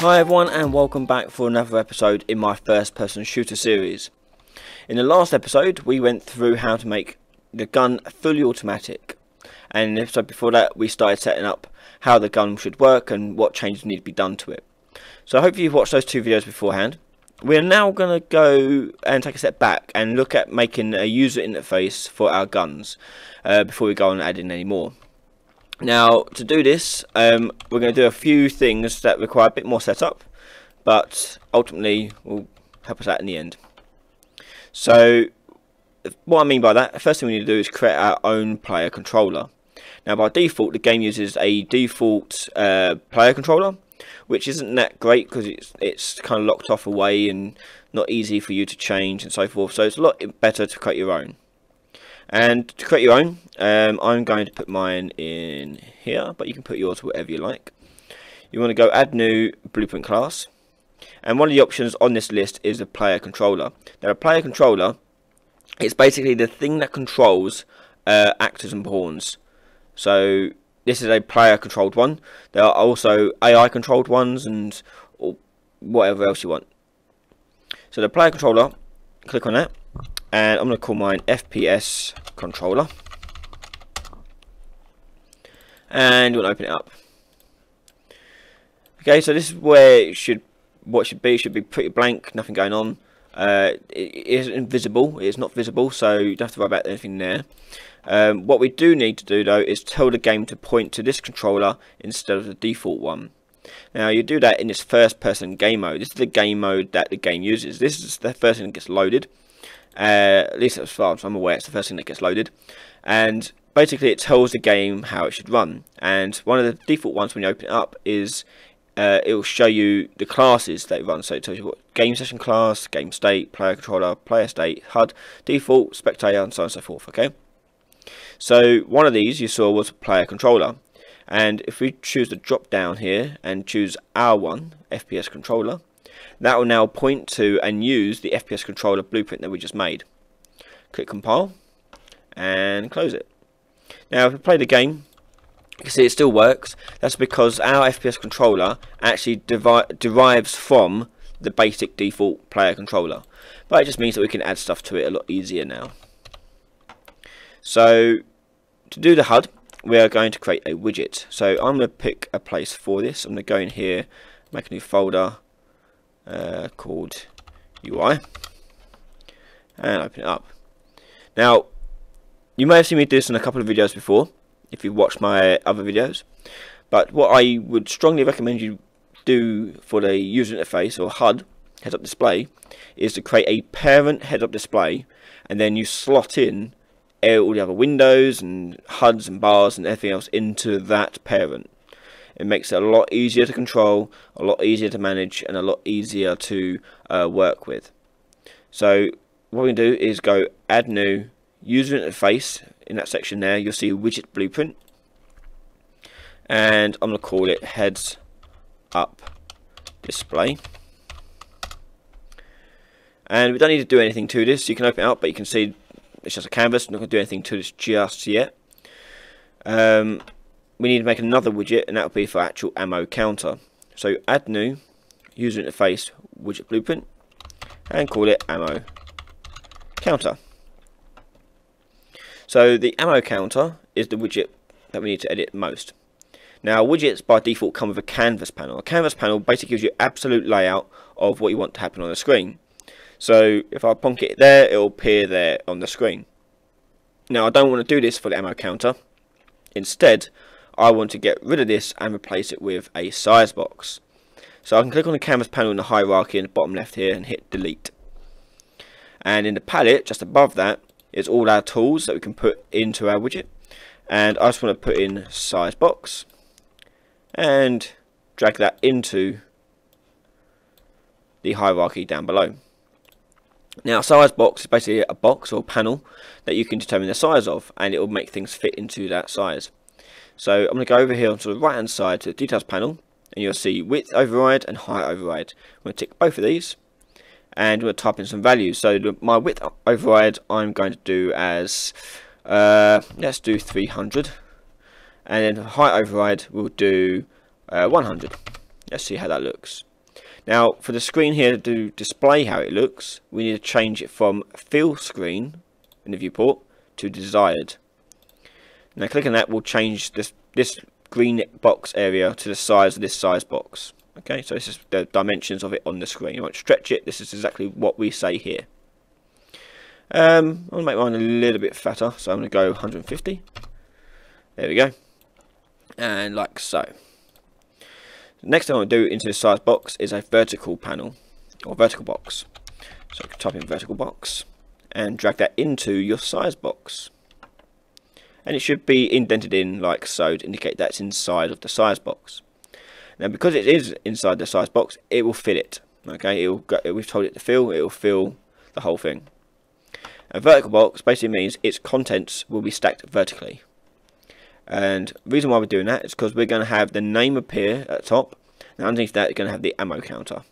Hi everyone, and welcome back for another episode in my First Person Shooter series. In the last episode we went through how to make the gun fully automatic, and in the episode before that we started setting up how the gun should work and what changes need to be done to it. So hopefully you've watched those two videos beforehand. We're now going to go and take a step back and look at making a user interface for our guns before we go on adding any more. Now, to do this, we're going to do a few things that require a bit more setup, but ultimately will help us out in the end. So, what I mean by that, the first thing we need to do is create our own player controller. Now, by default, the game uses a default player controller, which isn't that great because it's kind of locked off away and not easy for you to change and so forth. So, it's a lot better to create your own. And to create your own, I'm going to put mine in here, but you can put yours wherever you like. You want to go add new blueprint class, and one of the options on this list is the player controller. Now, a player controller is basically the thing that controls actors and pawns. So this is a player controlled one. There are also AI controlled ones and whatever else you want. So the player controller, click on that. And I'm going to call mine FPS controller. And you want to open it up. Okay, so this is where it should, what it should be. It should be pretty blank, nothing going on. It isn't invisible, it's not visible, so you don't have to worry about anything there. What we do need to do though is tell the game to point to this controller instead of the default one. Now, you do that in this first person game mode. This is the game mode that the game uses. This is the first thing that gets loaded. At least as far as I'm aware, it's the first thing that gets loaded, and basically it tells the game how it should run. And one of the default ones when you open it up is it will show you the classes that it runs. So it tells you what game session class, game state, player controller, player state, HUD, default, spectator, and so on and so forth. Okay, so one of these you saw was player controller, and if we choose the drop down here and choose our one, FPS controller, that will now point to and use the FPS controller blueprint that we just made. Click compile and close it. Now if we play the game, you can see it still works. That's because our FPS controller actually derives from the basic default player controller, but it just means that we can add stuff to it a lot easier now. So to do the HUD, we are going to create a widget. So I'm going to pick a place for this. I'm going to go in here, make a new folder called UI, and open it up. Now, you may have seen me do this in a couple of videos before if you watched my other videos, but what I would strongly recommend you do for the user interface, or HUD, Heads Up Display, is to create a parent Heads Up Display, and then you slot in all the other windows and HUDs and bars and everything else into that parent. It makes it a lot easier to control, a lot easier to manage, and a lot easier to work with. So what we do is go add new user interface. In that section there, you'll see widget blueprint, and I'm going to call it Heads Up Display. And we don't need to do anything to this. You can open it up, but you can see it's just a canvas. I'm not going to do anything to this just yet. We need to make another widget, and that will be for actual ammo counter. So add new user interface widget blueprint and call it ammo counter. So the ammo counter is the widget that we need to edit most. Now, widgets by default come with a canvas panel. A canvas panel basically gives you absolute layout of what you want to happen on the screen. So if I plonk it there, it will appear there on the screen. Now, I don't want to do this for the ammo counter. Instead, I want to get rid of this and replace it with a size box. So I can click on the canvas panel in the hierarchy in the bottom left here and hit delete. And in the palette, just above that, is all our tools that we can put into our widget. And I just want to put in size box and drag that into the hierarchy down below. Now, size box is basically a box or panel that you can determine the size of, and it will make things fit into that size. So I'm going to go over here onto the right hand side to the details panel, and you'll see width override and height override. I'm going to tick both of these, and we'll type in some values. So my width override I'm going to do as, let's do 300, and then height override we'll do 100. Let's see how that looks. Now for the screen here to display how it looks, we need to change it from fill screen in the viewport to desired. Now clicking that will change this green box area to the size of this size box. Okay, so this is the dimensions of it on the screen. You want to stretch it, this is exactly what we say here. I'll make mine a little bit fatter, so I'm going to go 150. There we go. And like so. The next thing I want to do into the size box is a vertical panel, or vertical box. So I can type in vertical box and drag that into your size box. And it should be indented in like so to indicate that's inside of the size box. Now because it is inside the size box, it will fill it. Okay, it will go, we've told it to fill, it will fill the whole thing. A vertical box basically means its contents will be stacked vertically. And the reason why we're doing that is because we're going to have the name appear at the top. And underneath that, you're going to have the ammo counter.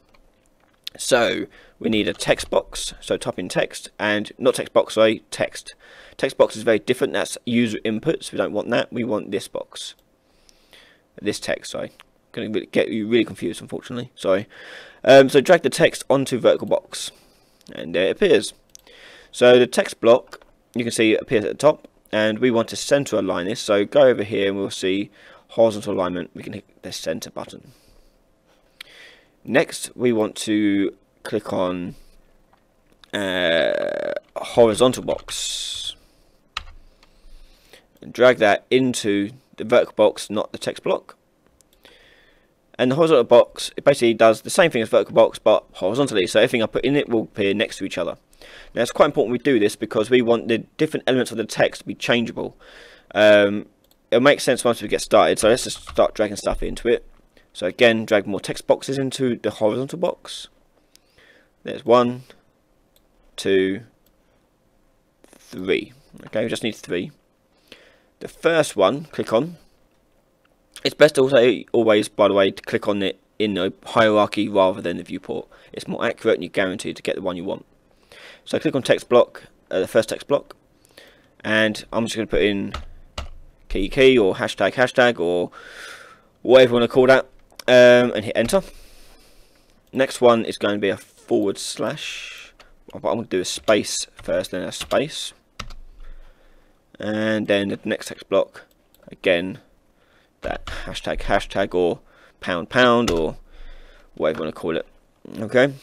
So we need a text box. So type in text, and not text box, sorry, text. Text box is very different. That's user inputs. We don't want that. We want this box. This text, sorry. Going to get you really confused, unfortunately. Sorry. So drag the text onto vertical box. And there it appears. So the text block, you can see, it appears at the top. And we want to center align this, so go over here and we'll see horizontal alignment. We can hit the center button. Next, we want to click on horizontal box and drag that into the vertical box, not the text block. And the horizontal box, it basically does the same thing as vertical box, but horizontally. So everything I put in it will appear next to each other. Now it's quite important we do this because we want the different elements of the text to be changeable. It'll make sense once we get started, so let's just start dragging stuff into it. So again, drag more text boxes into the horizontal box. There's 1, 2, 3. Okay, we just need 3. The first one, click on. It's best also always, by the way, to click on it in the hierarchy rather than the viewport. It's more accurate and you're guaranteed to get the one you want. So click on text block, the first text block, and I'm just going to put in key or hashtag or whatever you want to call that, and hit enter. Next one is going to be a forward slash. What I'm going to do is space first, then a space, and then the next text block, again, that hashtag or pound or whatever you want to call it. Okay.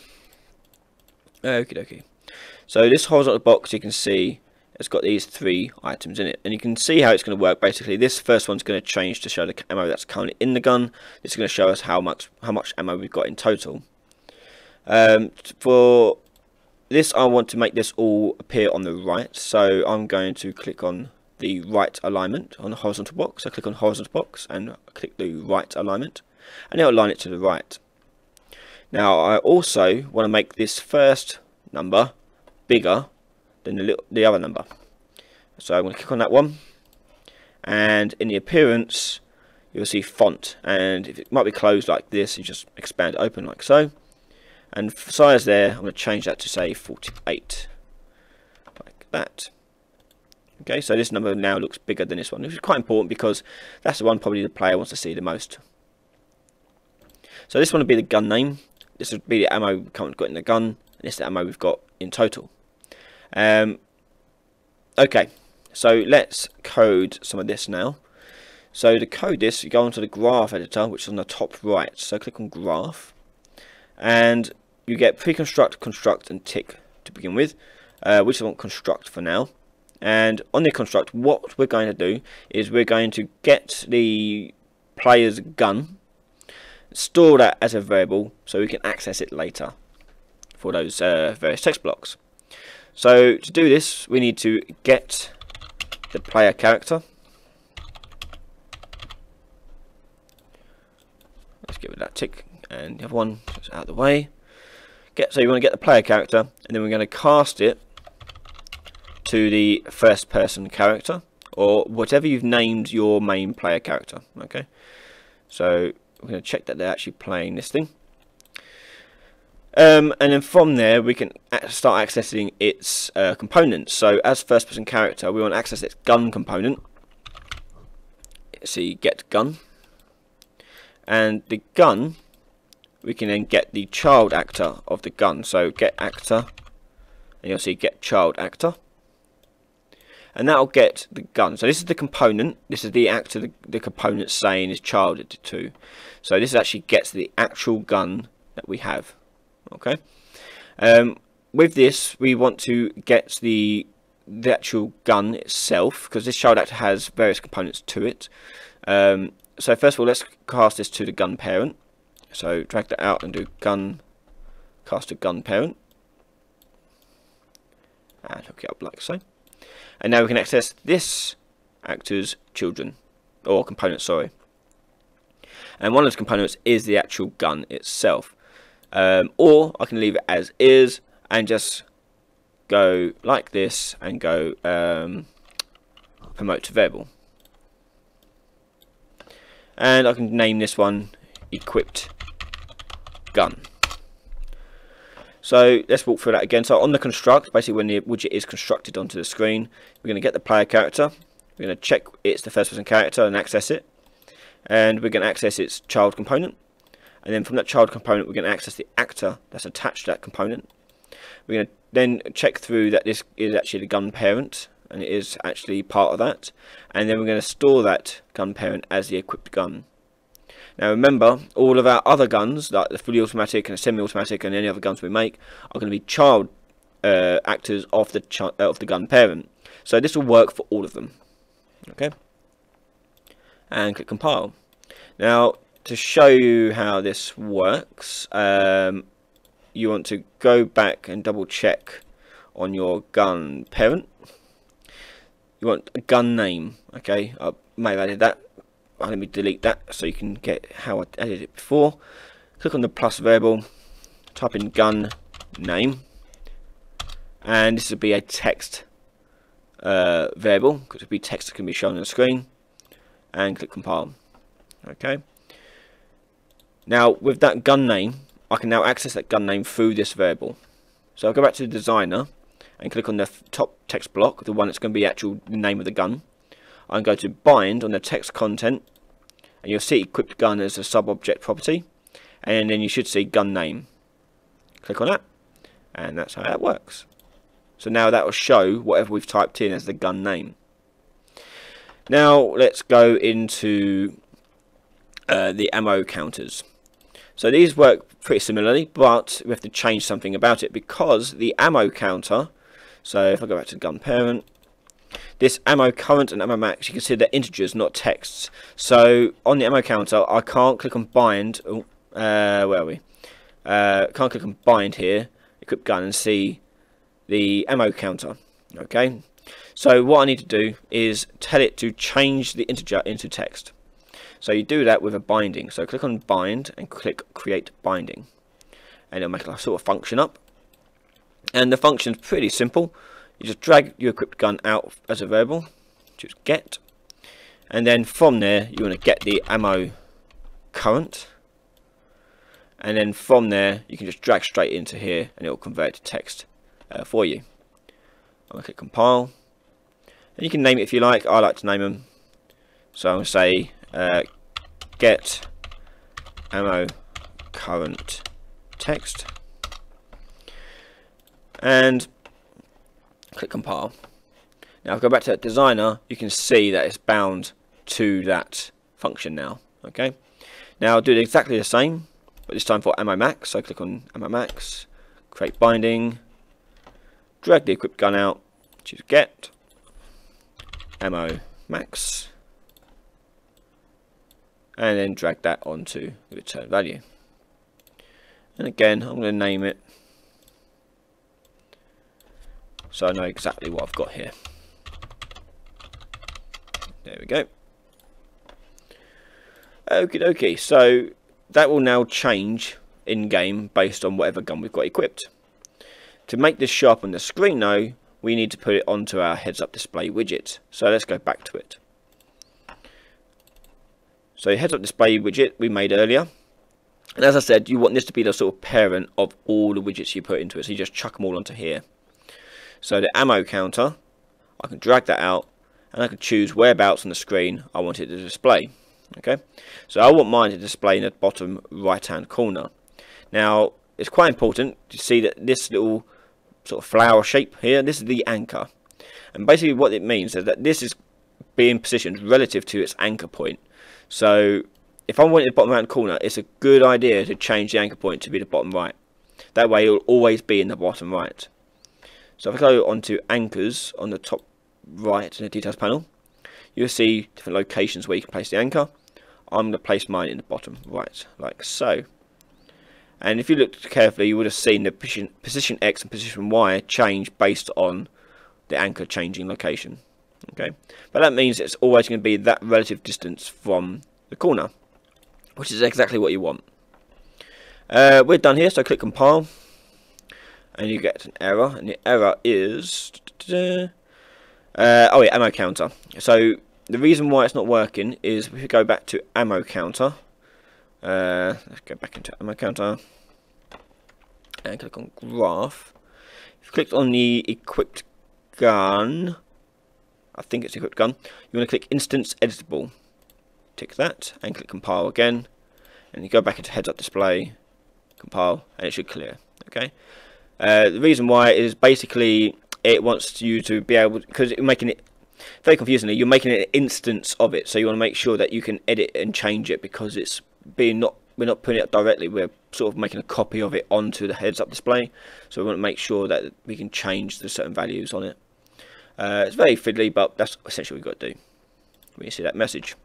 Okie dokie. So this horizontal box, you can see it's got these 3 items in it, and you can see how it's going to work. Basically, this first one's going to change to show the ammo that's currently in the gun. This is going to show us how much ammo we've got in total. For this, I want to make this all appear on the right, so I'm going to click on the right alignment on the horizontal box. So click on horizontal box and click the right alignment, and it'll align it to the right. Now I also want to make this first number bigger than the other number, so I'm going to click on that one, and in the appearance you'll see font, and if it might be closed like this, you just expand it open like so, and for size there I'm going to change that to say 48 like that. Okay, so this number now looks bigger than this one, which is quite important because that's the one probably the player wants to see the most. So this one would be the gun name, this would be the ammo we've currently got in the gun, and this is the ammo we've got in total. Okay, so let's code some of this now. So to code this, you go onto the graph editor, which is on the top right. So click on graph, and you get pre-construct, construct, and tick to begin with. We just want construct for now. And on the construct, what we're going to do is we're going to get the player's gun, store that as a variable so we can access it later for those various text blocks. So to do this, we need to get the player character. Let's give it that tick, and the other one is out of the way. So you want to get the player character, and then we're going to cast it to the first person character, or whatever you've named your main player character. Okay, so we're going to check that they're actually playing this thing. And then from there we can start accessing its components. So as first person character, we want to access its gun component. See, get gun, and the gun we can then get the child actor of the gun. So get actor, and you'll see get child actor, and that'll get the gun. So this is the component, this is the actor, the component saying is childed to. So this actually gets the actual gun that we have. Okay, with this we want to get the actual gun itself, because this child actor has various components to it. So first of all, let's cast this to the gun parent. So drag that out and do gun cast to gun parent, and hook it up like so. And now we can access this actor's children, or component, sorry. And one of those components is the actual gun itself. Or I can leave it as is and just go like this and go promote to variable. And I can name this one equipped gun. So let's walk through that again. So on the construct, basically when the widget is constructed onto the screen, we're going to get the player character, we're going to check it's the first person character and access it, and we're going to access its child component, and then from that child component we're going to access the actor that's attached to that component. We're going to then check through that this is actually the gun parent, and it is actually part of that, and then we're going to store that gun parent as the equipped gun. Now remember, all of our other guns, like the fully automatic and semi-automatic and any other guns we make, are going to be child actors of the gun parent. So this will work for all of them. Okay, and click compile. Now to show you how this works, you want to go back and double check on your gun parent. You want a gun name. Okay, I may have added that. Let me delete that so you can get how I added it before. Click on the plus variable, type in gun name, and this will be a text variable, because it'll be text that can be shown on the screen, and click compile. Okay, now with that gun name I can now access that gun name through this variable. So I'll go back to the designer and click on the top text block, the one that's going to be actual name of the gun, and go to bind on the text content, and you'll see equipped gun as a sub object property, and then you should see gun name. Click on that, and that's how that works. So now that will show whatever we've typed in as the gun name. Now let's go into the ammo counters. So these work pretty similarly, but we have to change something about it, because the ammo counter, so if I go back to gun parent, this ammo current and ammo max, you can see they're integers, not texts. So on the ammo counter I can't click on bind, where are we, can't click on bind here, equip gun, and see the ammo counter. Okay, so what I need to do is tell it to change the integer into text. So you do that with a binding, so click on bind and click create binding, and it'll make a sort of function up, and the function's pretty simple. You just drag your equipped gun out as a variable, choose get, and then from there you want to get the ammo current, and then from there you can just drag straight into here and it will convert to text for you. I'm going to click compile, and you can name it if you like. I like to name them, so I'm going to say get ammo current text, and click compile. Now if I go back to that designer, you can see that it's bound to that function now. Okay, now I'll do it exactly the same, but this time for ammo max. So click on ammo max, create binding, drag the equipped gun out, choose get ammo max, and then drag that onto the return value. And again I'm going to name it so I know exactly what I've got here. There we go. Okie dokie. So that will now change in game based on whatever gun we've got equipped. To make this show up on the screen though, we need to put it onto our Heads Up Display widget. So let's go back to it. So Heads Up Display widget we made earlier. And as I said, you want this to be the sort of parent of all the widgets you put into it. So you just chuck them all onto here. So the ammo counter, I can drag that out and I can choose whereabouts on the screen I want it to display. Okay, so I want mine to display in the bottom right hand corner. Now, it's quite important to see that this little sort of flower shape here, this is the anchor. And basically what it means is that this is being positioned relative to its anchor point. So if I want it the bottom right corner, it's a good idea to change the anchor point to be the bottom right. That way it will always be in the bottom right. So if I go onto anchors on the top right in the details panel, you'll see different locations where you can place the anchor. I'm going to place mine in the bottom right, like so. And if you looked carefully, you would have seen the position X and position Y change based on the anchor changing location. Okay, but that means it's always going to be that relative distance from the corner, which is exactly what you want. We're done here, so click compile, and you get an error, and the error is oh yeah, ammo counter. So the reason why it's not working is if we go back to ammo counter. Let's go back into ammo counter and click on graph. If you clicked on the equipped gun, I think it's equipped gun, you want to click instance editable. Tick that and click compile again, and you go back into heads up display, compile, and it should clear. Okay. The reason why is basically it wants you to be able, because you're making it very confusingly, you're making it an instance of it, so you want to make sure that you can edit and change it, because it's being we're not putting it up directly, we're sort of making a copy of it onto the heads up display, so we want to make sure that we can change the certain values on it. It's very fiddly, but that's essentially what we've got to do when you see that message.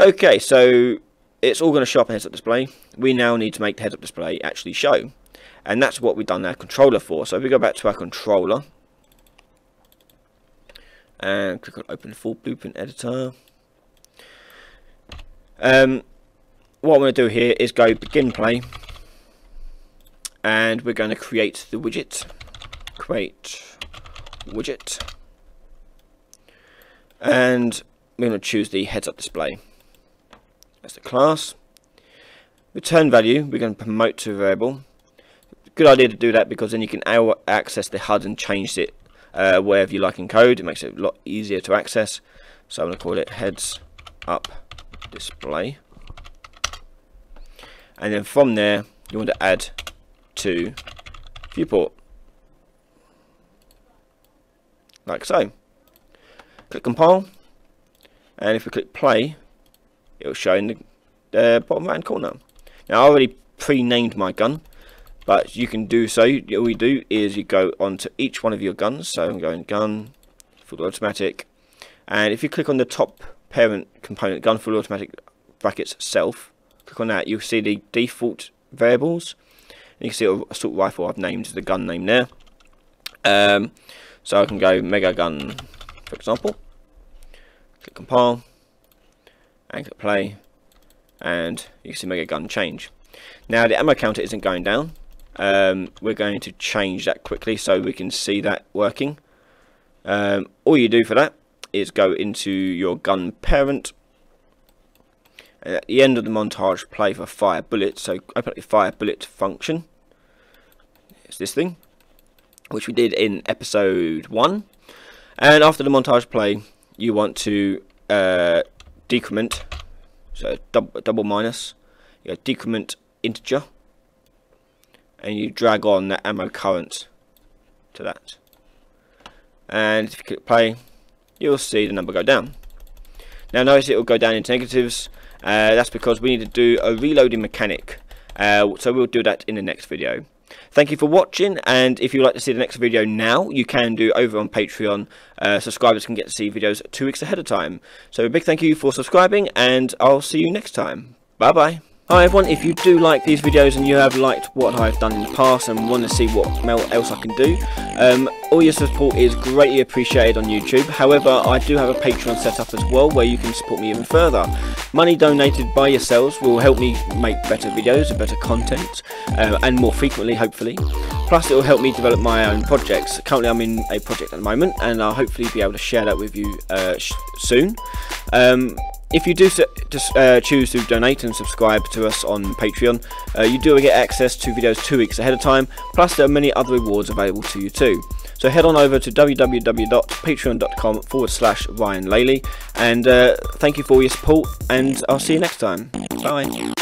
Okay, so it's all going to show up in heads up display. We now need to make the heads up display actually show, and that's what we've done our controller for. So if we go back to our controller and click on open full blueprint editor, what I'm going to do here is go begin play, and we're going to create the widget, and we're going to choose the heads up display as the class. Return value, we're going to promote to a variable. Good idea to do that, because then you can access the HUD and change it wherever you like in code. It makes it a lot easier to access. So I'm going to call it heads up display, and then from there you want to add to viewport, like so. Click compile, and if we click play, it will show in the bottom right hand corner. Now I already pre-named my gun, but you can do so. All we do is you go onto each one of your guns. So I'm going gun, full automatic, and if you click on the top parent component, gun full automatic brackets self, click on that, you'll see the default variables, and you can see an assault rifle. I've named the gun name there, so I can go mega gun, for example. Click compile and click play, and you can see mega gun change. Now the ammo counter isn't going down. We're going to change that quickly so we can see that working. All you do for that is go into your gun parent, and at the end of the montage play for fire bullet. So open up your fire bullet function. It's this thing, which we did in episode 1. And after the montage play, you want to decrement, so double minus, you decrement integer, and you drag on that ammo current to that. And if you click play, you'll see the number go down. Now notice it will go down into negatives. That's because we need to do a reloading mechanic, so we'll do that in the next video. Thank you for watching, and if you'd like to see the next video now, you can do over on Patreon. Subscribers can get to see videos 2 weeks ahead of time. So a big thank you for subscribing, and I'll see you next time. Bye bye. Hi everyone, if you do like these videos and you have liked what I've done in the past and want to see what else I can do, all your support is greatly appreciated on YouTube. However, I do have a Patreon set up as well, where you can support me even further. Money donated by yourselves will help me make better videos and better content, and more frequently hopefully. Plus it will help me develop my own projects. Currently I'm in a project at the moment, and I'll hopefully be able to share that with you soon. If you do choose to donate and subscribe to us on Patreon, you do get access to videos 2 weeks ahead of time, plus there are many other rewards available to you too. So head on over to www.patreon.com/Ryan Laley, and thank you for all your support, and I'll see you next time. Bye.